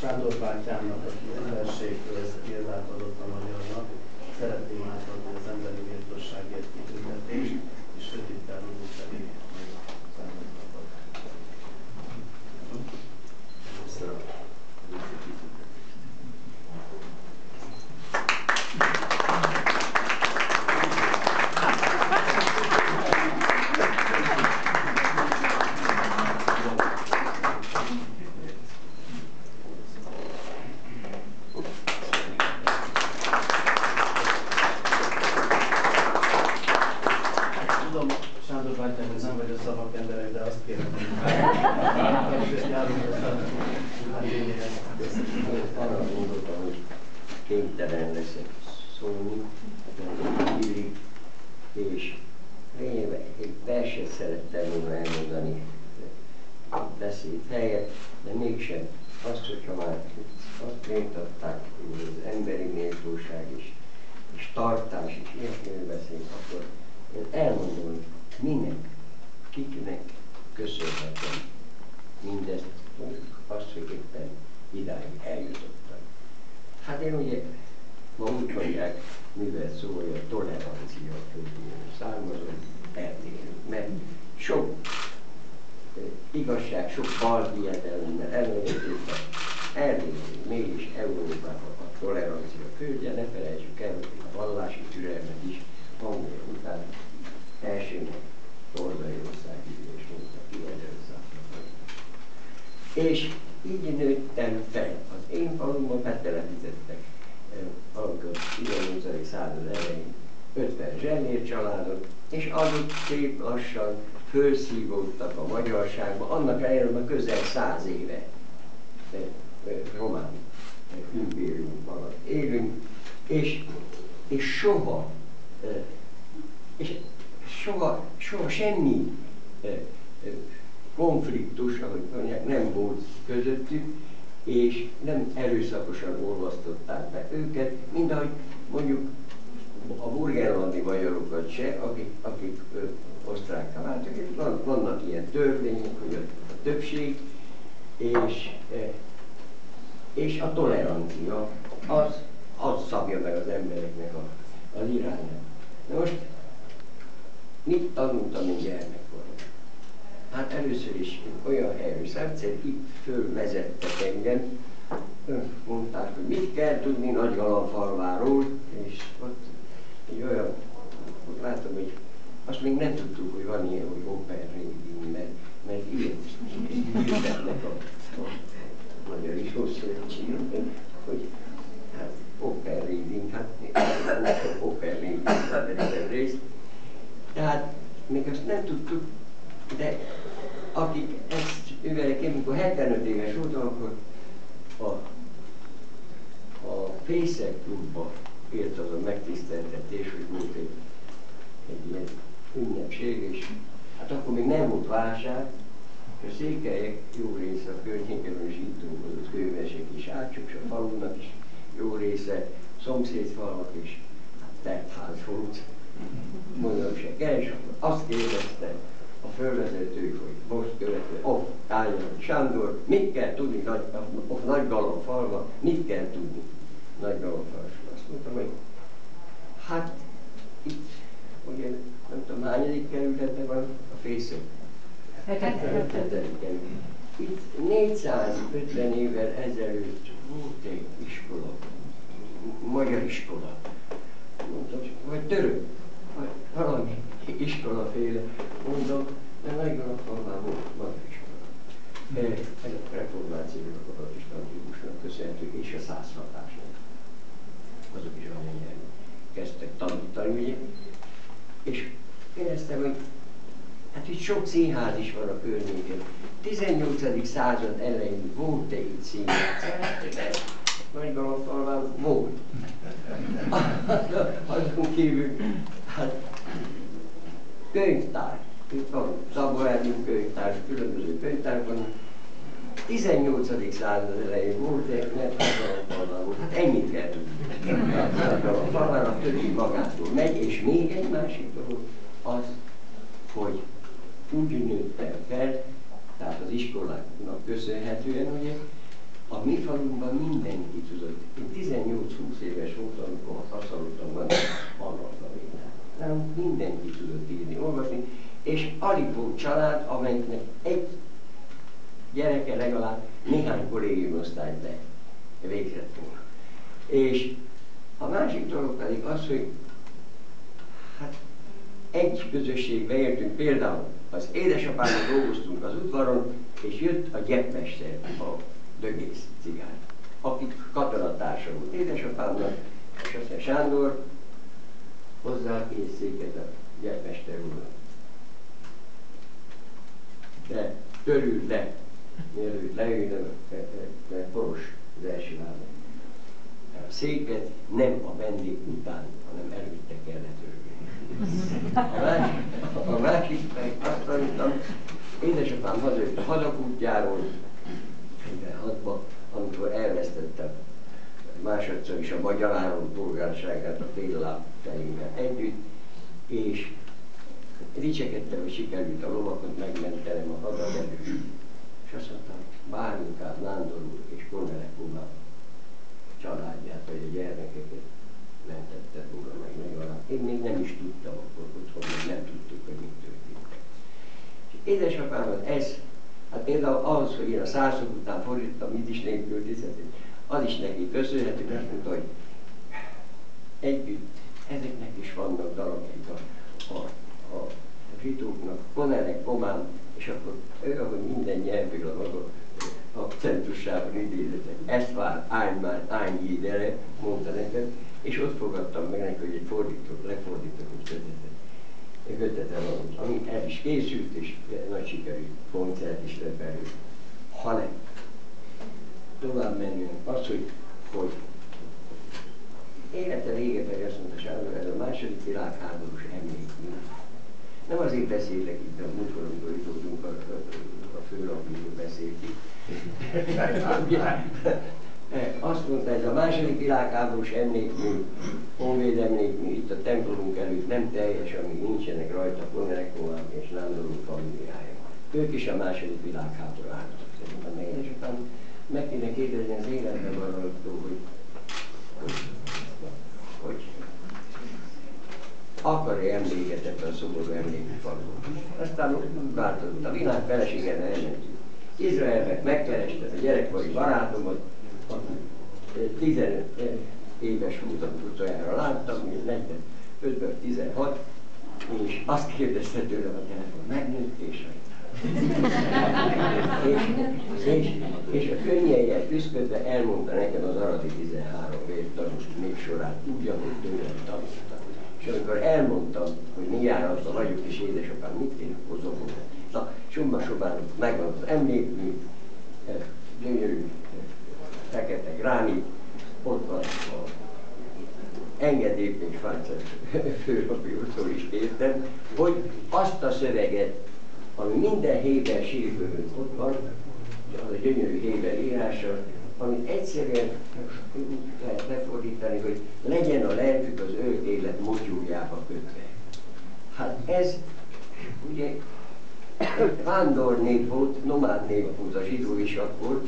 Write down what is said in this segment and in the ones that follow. Sándor bátyámnak, aki emberségről ezt példát adott a magyarnak, szeretném átadni az emberi méltóságért kitüntetést, és ötittel úgy pedig számítanak. Köszönöm. Fölszívódtak a magyarságba, annak ellenére közel 100 éve román impérium alatt élünk, és soha semmi konfliktus, ahogy mondják, nem volt közöttük, és nem erőszakosan olvasztották be őket, mint ahogy mondjuk a burgenlandi magyarokat se, akik osztrákká váltak. Vannak ilyen törvények, hogy a többség, és a tolerancia az szabja meg az embereknek az irányát. Na most, mit tanultam én gyermekkorban? Hát először is olyan erős egyszer itt fölvezettek engem, mondták, hogy mit kell tudni Nagygalambfalváról, és ott egy olyan, ott látom, hogy azt még nem tudtuk, hogy van ilyen, hogy operréding, mert ilyen hirdetnek a magyar is hosszúját, hogy hát operréding, hát operrédingben vettem részt. Tehát még azt nem tudtuk, de akik ezt ővelek, amikor 75 éves voltam, akkor a Fészek klubban ért az a megtiszteltetés, hogy volt egy ilyen ünnepség, és hát akkor még nem volt válság, és a székelyek jó része a környéken is itt dolgozott, kővesek is, átsuk, a falunak is jó része, szomszédfalak is, hát teltház volt, mondom se kell, és akkor azt kérdezte a fölvezető, hogy most követő, Kányádi Sándor, mit kell tudni Nagygalambfalva, mit kell tudni Nagygalambfalva? Azt mondtam, hogy hát itt, ugye, nem tudom, hányadik kerületben van a Fészek? 7. kerület. Itt 450 évvel ezelőtt volt egy iskola, magyar iskola, mondtam, vagy török, vagy valami iskolaféle, mondom, de Nagyalfalván volt magyar iskola. Ez a reformációnak, a protestantizmusnak köszönhető, és a százhatásnak. Azok is amennyire kezdtek tanítani, ugye? És kérdeztem, hogy hát itt sok színház is van a környéken. 18. század elején volt-e itt színház? Nagygalambfalván volt. Azon kívül, hát könyvtár, itt van Szabolárdunk könyvtár, különböző könyvtár van. 18. század elején volt, de mert Nagyalfalva volt. Hát ennyit kell tudni. Nagyalfalvának többi magától megy, és még egy másik dolog az, hogy úgy nőttem fel, tehát az iskoláknak köszönhetően, ugye, A mi falunkban mindenki tudott. Én 18-20 éves voltam, amikor haszalottam van annak. Mindenki tudott írni, olvasni. És alig volt család, amelyiknek egy gyereke legalább néhány kollégiumosztályt végzett volna. És a másik dolog pedig az, hogy hát egy közösségbe értünk, például az édesapámmal dolgoztunk az udvaron, és jött a gyepmester, a dögész cigány, aki katonatársa volt édesapámnak, és aztán Sándor hozzá készített a gyepmester úrnak. De törült le, mielőtt leülne, mert poros az első állat. A széket nem a vendég után, hanem előtte kellett örülni. A másik meg azt tanultam, édesapám hazajött a hadakútjáról, 46-ban, amikor elvesztettem másodszor is a magyar állam polgárságát a féllábteimmel együtt, és dicsekedtem, hogy sikerült a lovakot megmentenem a hazaderőt, és azt mondtam, bárminkát nándorul és konverekumát családját, vagy a gyermekeket mentette volna meg legalább. Én még nem is tudtam akkor otthon, még nem tudtuk, hogy mit történt. És édesapámon ez, hát például ahhoz, hogy én a százszor után fordítottam, mit is nélkül tisztetni, az is neki köszönhető, mert mondta, hogy együtt ezeknek is vannak dalokik a zsidóknak, Konerek, Komán, és akkor ő, ahogy minden nyelvből a maga akcentusában idézetek, ezt már, állj idele, mondta nekem, és ott fogadtam meg neki, hogy egy fordított, lefordított kötetet, ami el is készült, és nagy sikerű koncert is lett belőle. Hanem tovább menjünk az, hogy élete vége pedig azt mondta Sándor, ez a második világháborús emlék miatt. Nem azért beszélek itt, mert múltkor, amikor jutódunk a főlapjúról beszéltük. Azt mondta, ez a második világháborús emlékmű, honvéd emlékmű, itt a templomunk előtt nem teljes, amíg nincsenek rajta Konerekovák és Nándorunk familiája. Ők is a második világháború álltak szerintem meg. És utána meg kéne kérdezni az életben arról, hogy akar-e emléket ebben a szomorú emlékű faluban. Aztán változott a világ, feleségemmel elmentünk Izraelbe, megkerestem a gyerekkori barátomat, 15 éves múltam utoljára láttam, még 45-ben 16, és azt kérdezte tőlem a telefon, megnőtt és és a könnyeiért büszködve elmondta nekem az aradi 13 év tanús népsorát, úgy, ahogy tőlem tanultam. És amikor elmondtam, hogy mi járatban vagyok és édesapám, mit én hozom hozzá. Na, somba-sobán megvan az emlékmű, gyönyörű, fekete gránit, ott van a engedélypénzfáncet főlapjútól is kértem, hogy azt a szöveget, ami minden héber sírbőrön ott van, az a gyönyörű héber írása, amit egyszerűen lehet lefordítani, hogy legyen a lelkük az ő élet motyújába kötve. Hát ez ugye vándor nép volt, nomád nép volt a zsidó is akkor,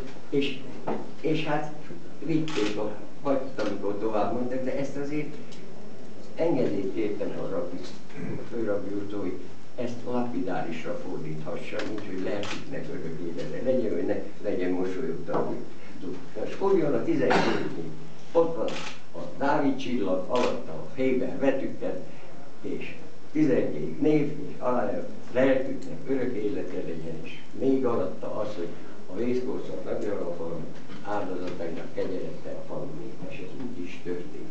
és hát vitték a hagyt, amikor tovább mondtak, de ezt azért engedélyt kértem arra, főrabbi úrtól, hogy ezt lapidárisra fordíthassa, úgyhogy lelküknek örökére legyen, hogy ne legyen mosolyogtatni. Skorjon a 17-én, ott van a Dávid csillag, alatta a héber betűket, és 17 név, és alá lelküknek örök élete legyen, és még alatta az, hogy a vészkorszak Nagyalfalva áldozatainak kegyelette a falu nép, és ez úgy is történt.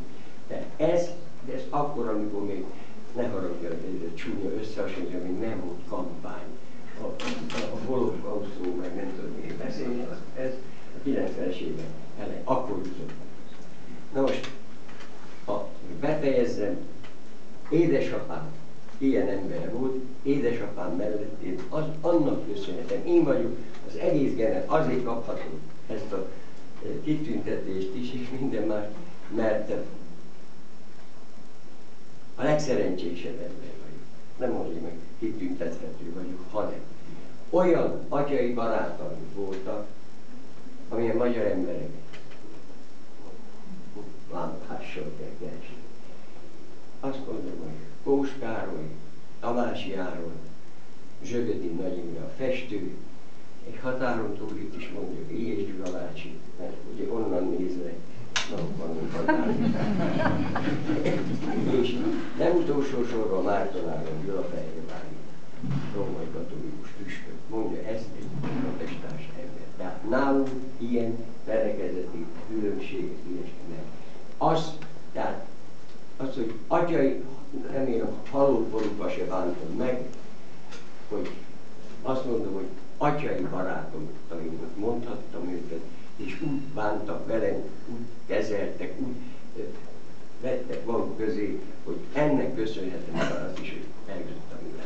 De ez akkor, amikor még ne haragja, ez csúnya összehasonlítja, hogy nem volt kampány, a holokausztról meg nem tudom én beszélni, ez a 90-es évek elején, akkor jutott. Na most, ha befejezzem, édesapám ilyen ember volt, édesapám mellett én annak köszönhetem, én vagyok, az egész genet azért kaphatom ezt a kitüntetést is, és minden más, mert a legszerencsésebb ember vagyok. Nem azért meg kitüntethető vagyok, hanem olyan atyai barátaim voltak, amilyen meg magyar emberek. Lámpássolták első. Azt mondom, hogy Kós Károly, Tamási Áron, Zsögödi Nagy Imre a festő, egy határon túl itt is mondjuk Illyés Gyula bácsi, mert ugye onnan nézve napon határon. És nem utolsó sorban Márton Áron, Gyulafehérvári, római katolikus püspök, mondja ezt egy protestáns ember. Tehát nálunk ilyen felekezeti különbséget nem. Az, hogy atyai, remélem, haló forukba se bántom meg, hogy azt mondom, hogy atyai barátom, amit mondhattam őket, és úgy bántak velem, úgy kezeltek, úgy vettek maguk közé, hogy ennek köszönhetem az is, hogy eljöttem.